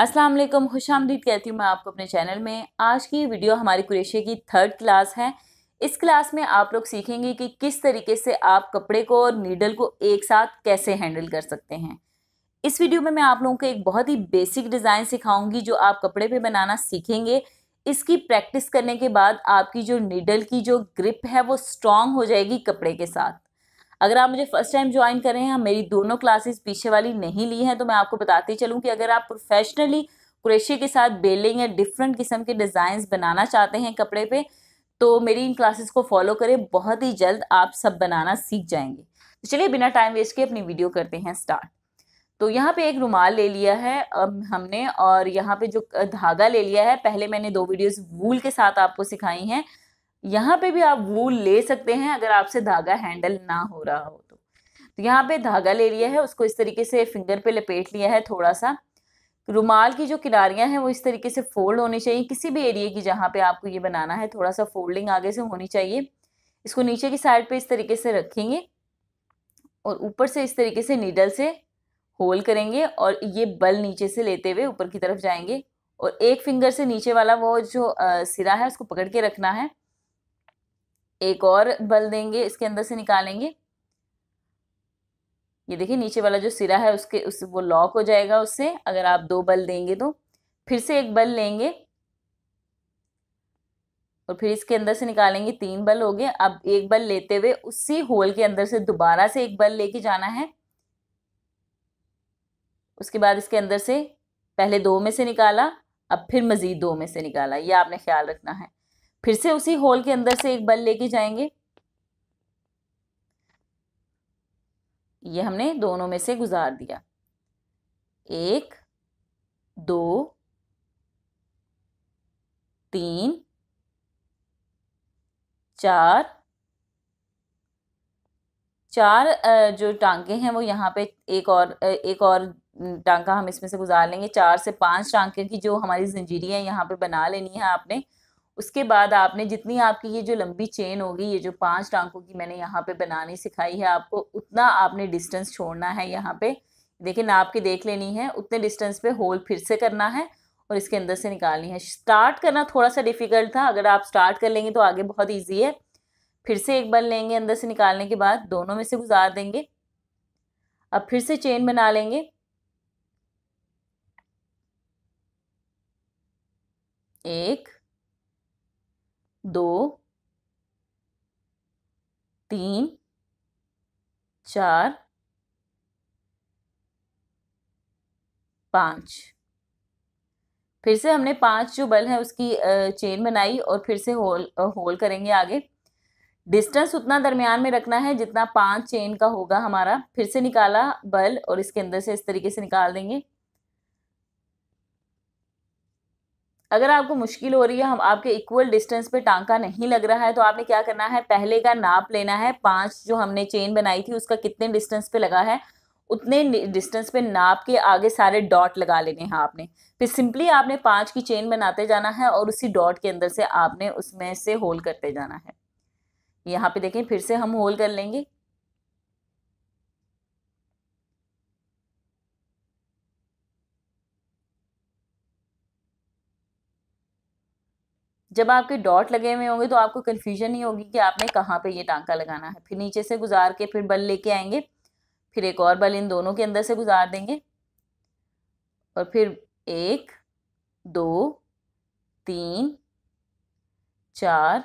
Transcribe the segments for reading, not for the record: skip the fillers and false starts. अस्सलाम वालेकुम, खुशामदीद कहती हूँ मैं आपको अपने चैनल में। आज की वीडियो हमारी कुरैशिया की थर्ड क्लास है। इस क्लास में आप लोग सीखेंगे कि किस तरीके से आप कपड़े को और नीडल को एक साथ कैसे हैंडल कर सकते हैं। इस वीडियो में मैं आप लोगों को एक बहुत ही बेसिक डिज़ाइन सिखाऊंगी जो आप कपड़े पर बनाना सीखेंगे। इसकी प्रैक्टिस करने के बाद आपकी जो नीडल की जो ग्रिप है वो स्ट्रॉन्ग हो जाएगी कपड़े के साथ। अगर आप मुझे फर्स्ट टाइम ज्वाइन कर रहे हैं, मेरी दोनों क्लासेस पीछे वाली नहीं ली हैं, तो मैं आपको बताती चलूँ कि अगर आप प्रोफेशनली क्रोशिया के साथ बेलिंग या डिफरेंट किस्म के डिज़ाइंस बनाना चाहते हैं कपड़े पे, तो मेरी इन क्लासेस को फॉलो करें। बहुत ही जल्द आप सब बनाना सीख जाएंगे। तो चलिए बिना टाइम वेस्ट किए अपनी वीडियो करते हैं स्टार्ट। तो यहाँ पे एक रुमाल ले लिया है हमने, और यहाँ पे जो धागा ले लिया है। पहले मैंने दो वीडियोज़ वूल के साथ आपको सिखाई हैं। यहाँ पे भी आप वूल ले सकते हैं अगर आपसे धागा हैंडल ना हो रहा हो तो यहाँ पे धागा ले लिया है, उसको इस तरीके से फिंगर पे लपेट लिया है थोड़ा सा। रुमाल की जो किनारियाँ हैं वो इस तरीके से फोल्ड होनी चाहिए। किसी भी एरिया की जहाँ पे आपको ये बनाना है थोड़ा सा फोल्डिंग आगे से होनी चाहिए। इसको नीचे की साइड पर इस तरीके से रखेंगे और ऊपर से इस तरीके से नीडल से होल करेंगे और ये बल नीचे से लेते हुए ऊपर की तरफ जाएंगे और एक फिंगर से नीचे वाला वो जो सिरा है उसको पकड़ के रखना है। एक और बल देंगे, इसके अंदर से निकालेंगे। ये देखिए नीचे वाला जो सिरा है उसके वो लॉक हो जाएगा उससे। अगर आप दो बल देंगे तो फिर से एक बल लेंगे और फिर इसके अंदर से निकालेंगे। तीन बल हो गए। अब एक बल लेते हुए उसी होल के अंदर से दोबारा से एक बल लेके जाना है। उसके बाद इसके अंदर से पहले दो में से निकाला, अब फिर मज़ीद दो में से निकाला, ये आपने ख्याल रखना है। फिर से उसी होल के अंदर से एक बल लेके जाएंगे। ये हमने दोनों में से गुजार दिया, एक, दो, तीन, चार। चार जो टांके हैं वो यहाँ पे एक और टांका हम इसमें से गुजार लेंगे। चार से पांच टांके की जो हमारी जंजीरियाँ यहाँ पे बना लेनी है आपने। उसके बाद आपने जितनी आपकी ये जो लंबी चेन होगी, ये जो पांच टांकों की मैंने यहाँ पे बनानी सिखाई है आपको, उतना आपने डिस्टेंस छोड़ना है। यहाँ पे देखिए नाप के देख लेनी है, उतने डिस्टेंस पे होल फिर से करना है और इसके अंदर से निकालनी है। स्टार्ट करना थोड़ा सा डिफ़िकल्ट था, अगर आप स्टार्ट कर लेंगे तो आगे बहुत ईजी है। फिर से एक बल लेंगे अंदर से निकालने के बाद, दोनों में से गुजार देंगे। अब फिर से चेन बना लेंगे, एक, दो, तीन, चार, पाँच। फिर से हमने पांच जो बल है उसकी चेन बनाई और फिर से होल करेंगे आगे। डिस्टेंस उतना दरमियान में रखना है जितना पांच चेन का होगा हमारा। फिर से निकाला बल और इसके अंदर से इस तरीके से निकाल देंगे। अगर आपको मुश्किल हो रही है, हम आपके इक्वल डिस्टेंस पे टांका नहीं लग रहा है, तो आपने क्या करना है, पहले का नाप लेना है। पांच जो हमने चेन बनाई थी उसका कितने डिस्टेंस पे लगा है, उतने डिस्टेंस पे नाप के आगे सारे डॉट लगा लेने हैं आपने। फिर सिंपली आपने पांच की चेन बनाते जाना है और उसी डॉट के अंदर से आपने उसमें से होल करते जाना है। यहाँ पे देखें फिर से हम होल कर लेंगे। जब आपके डॉट लगे हुए होंगे तो आपको कन्फ्यूजन नहीं होगी कि आपने कहाँ पे ये टांका लगाना है। फिर नीचे से गुजार के फिर बल लेके आएंगे, फिर एक और बल इन दोनों के अंदर से गुजार देंगे और फिर एक, दो, तीन, चार,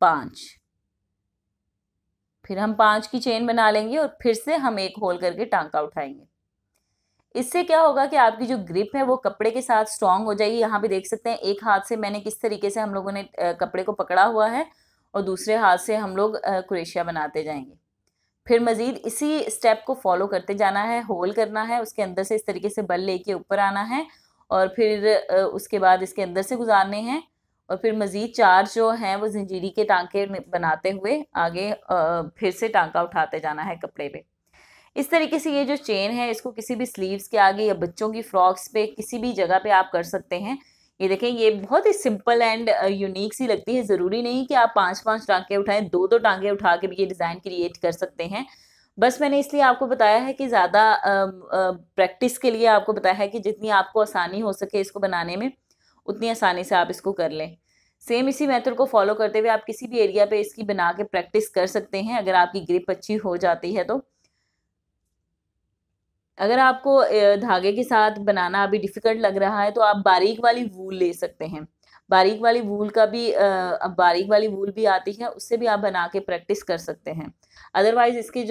पाँच। फिर हम पाँच की चेन बना लेंगे और फिर से हम एक होल करके टांका उठाएंगे। इससे क्या होगा कि आपकी जो ग्रिप है वो कपड़े के साथ स्ट्रांग हो जाएगी। यहाँ पे देख सकते हैं एक हाथ से मैंने किस तरीके से हम लोगों ने कपड़े को पकड़ा हुआ है और दूसरे हाथ से हम लोग कुरैशिया बनाते जाएंगे। फिर मज़ीद इसी स्टेप को फॉलो करते जाना है। होल करना है, उसके अंदर से इस तरीके से बल लेके ऊपर आना है और फिर उसके बाद इसके अंदर से गुजारने हैं और फिर मज़ीद चार जो हैं वो जंजीरी के टांके बनाते हुए आगे फिर से टांका उठाते जाना है कपड़े पर। इस तरीके से ये जो चेन है इसको किसी भी स्लीव्स के आगे या बच्चों की फ्रॉक्स पे किसी भी जगह पे आप कर सकते हैं। ये देखें, ये बहुत ही सिंपल एंड यूनिक सी लगती है। ज़रूरी नहीं कि आप पांच पांच टांके उठाएं, दो दो टांके उठा के भी ये डिज़ाइन क्रिएट कर सकते हैं। बस मैंने इसलिए आपको बताया है कि ज़्यादा प्रैक्टिस के लिए आपको बताया है कि जितनी आपको आसानी हो सके इसको बनाने में उतनी आसानी से आप इसको कर लें। सेम इसी मेथड को फॉलो करते हुए आप किसी भी एरिया पे इसकी बना के प्रैक्टिस कर सकते हैं अगर आपकी ग्रिप अच्छी हो जाती है तो। अगर आपको धागे के साथ बनाना अभी डिफ़िकल्ट लग रहा है तो आप बारीक वाली वूल ले सकते हैं। बारीक वाली वूल का भी आती है, उससे भी आप बना के प्रैक्टिस कर सकते हैं। अदरवाइज़ इसके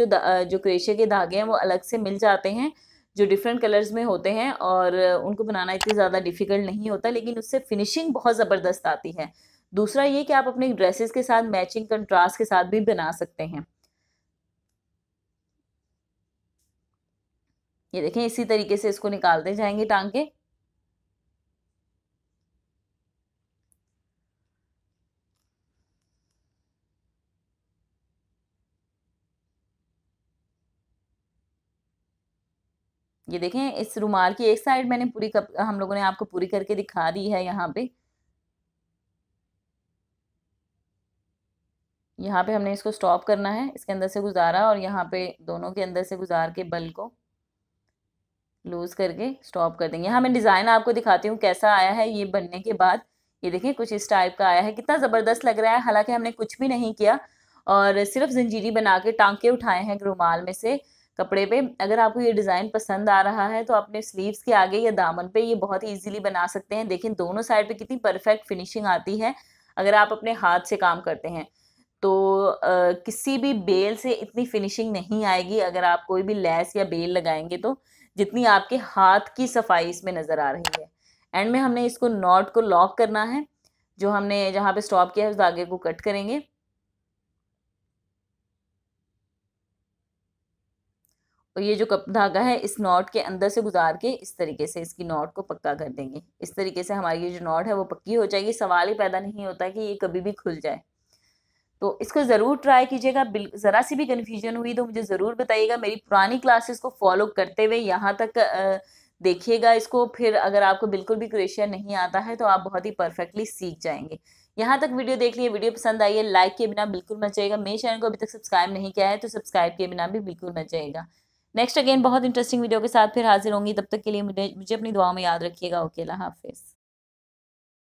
जो क्रेशे के धागे हैं वो अलग से मिल जाते हैं जो डिफरेंट कलर्स में होते हैं और उनको बनाना इतनी ज़्यादा डिफ़िकल्ट नहीं होता, लेकिन उससे फिनिशिंग बहुत ज़बरदस्त आती है। दूसरा ये कि आप अपने ड्रेसेस के साथ मैचिंग कंट्रास्ट के साथ भी बना सकते हैं। ये देखें, इसी तरीके से इसको निकालते जाएंगे टांग के। ये देखें, इस रुमाल की एक साइड मैंने पूरी हम लोगों ने आपको पूरी करके दिखा दी है। यहाँ पे हमने इसको स्टॉप करना है, इसके अंदर से गुजारा और यहाँ पे दोनों के अंदर से गुजार के बल को लूज़ करके स्टॉप कर देंगे। यहाँ मैं डिज़ाइन आपको दिखाती हूँ कैसा आया है ये बनने के बाद। ये देखें, कुछ इस टाइप का आया है, कितना ज़बरदस्त लग रहा है। हालाँकि हमने कुछ भी नहीं किया और सिर्फ जंजीरी बना के टांके उठाए हैं रुमाल में से कपड़े पे। अगर आपको ये डिज़ाइन पसंद आ रहा है तो अपने स्लीव्स के आगे या दामन पे ये बहुत ही ईजिली बना सकते हैं। देखें, दोनों साइड पे कितनी परफेक्ट फिनिशिंग आती है अगर आप अपने हाथ से काम करते हैं तो। किसी भी बेल से इतनी फिनिशिंग नहीं आएगी अगर आप कोई भी लैस या बेल लगाएंगे तो, जितनी आपके हाथ की सफाई इसमें नज़र आ रही है। एंड में हमने इसको नॉट को लॉक करना है, जो हमने जहाँ पर स्टॉप किया है उस धागे को कट करेंगे और ये जो धागा है इस नॉट के अंदर से गुजार के इस तरीके से इसकी नॉट को पक्का कर देंगे। इस तरीके से हमारी ये जो नॉट है वो पक्की हो जाएगी। सवाल ही पैदा नहीं होता कि ये कभी भी खुल जाए। तो इसको ज़रूर ट्राई कीजिएगा। ज़रा सी भी कन्फ्यूजन हुई तो मुझे ज़रूर बताइएगा। मेरी पुरानी क्लासेस को फॉलो करते हुए यहाँ तक देखिएगा इसको, फिर अगर आपको बिल्कुल भी क्रोशिया नहीं आता है तो आप बहुत ही परफेक्टली सीख जाएंगे। यहाँ तक वीडियो देख लिए, वीडियो पसंद आई है लाइक किए बिना बिल्कुल मत जाइएगा। मेरे चैनल को अभी तक सब्सक्राइब नहीं किया है तो सब्सक्राइब किए बिना भी बिल्कुल मत जाइएगा। नेक्स्ट अगेन बहुत इंटरेस्टिंग वीडियो के साथ फिर हाजिर होंगी। तब तक के लिए मुझे अपनी दुआओं में याद रखिएगा। ओके, अल्लाह हाफिज़।